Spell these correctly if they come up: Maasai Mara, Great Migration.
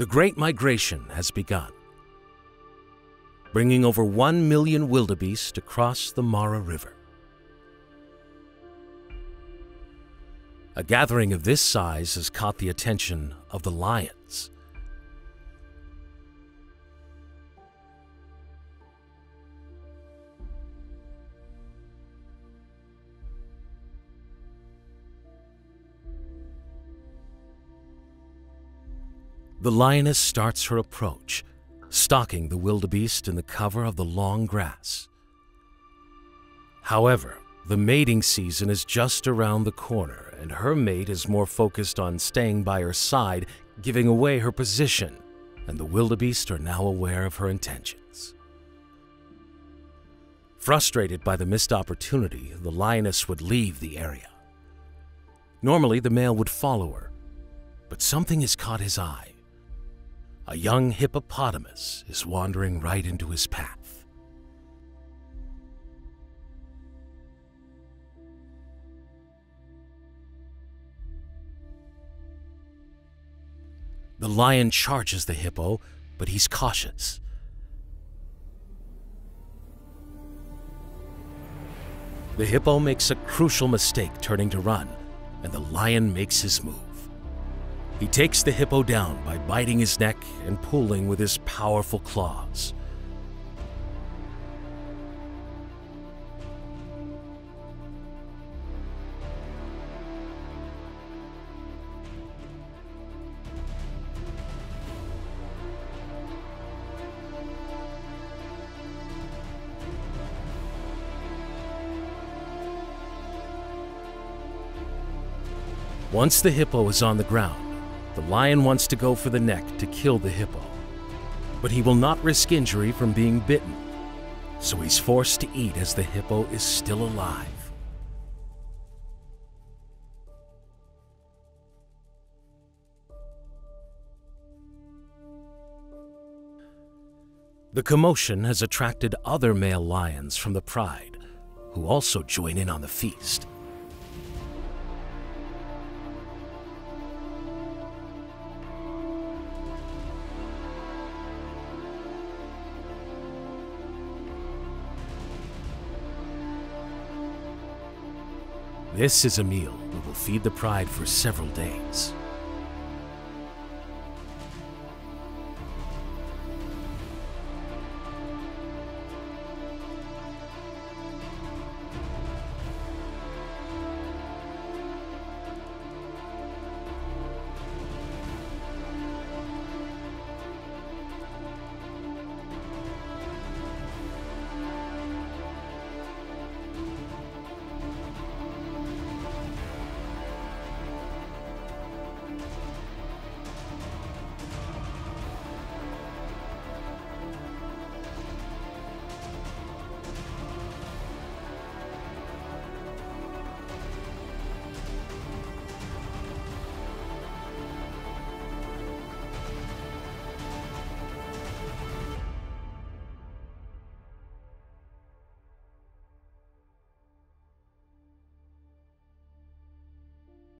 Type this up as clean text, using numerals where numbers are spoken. The Great Migration has begun, bringing over 1 million wildebeest to cross the Mara River. A gathering of this size has caught the attention of the lions. The lioness starts her approach, stalking the wildebeest in the cover of the long grass. However, the mating season is just around the corner, and her mate is more focused on staying by her side, giving away her position, and the wildebeest are now aware of her intentions. Frustrated by the missed opportunity, the lioness would leave the area. Normally, the male would follow her, but something has caught his eye. A young hippopotamus is wandering right into his path. The lion charges the hippo, but he's cautious. The hippo makes a crucial mistake turning to run, and the lion makes his move. He takes the hippo down by biting his neck and pulling with his powerful claws. Once the hippo is on the ground, the lion wants to go for the neck to kill the hippo, but he will not risk injury from being bitten, so he's forced to eat as the hippo is still alive. The commotion has attracted other male lions from the pride, who also join in on the feast. This is a meal that will feed the pride for several days.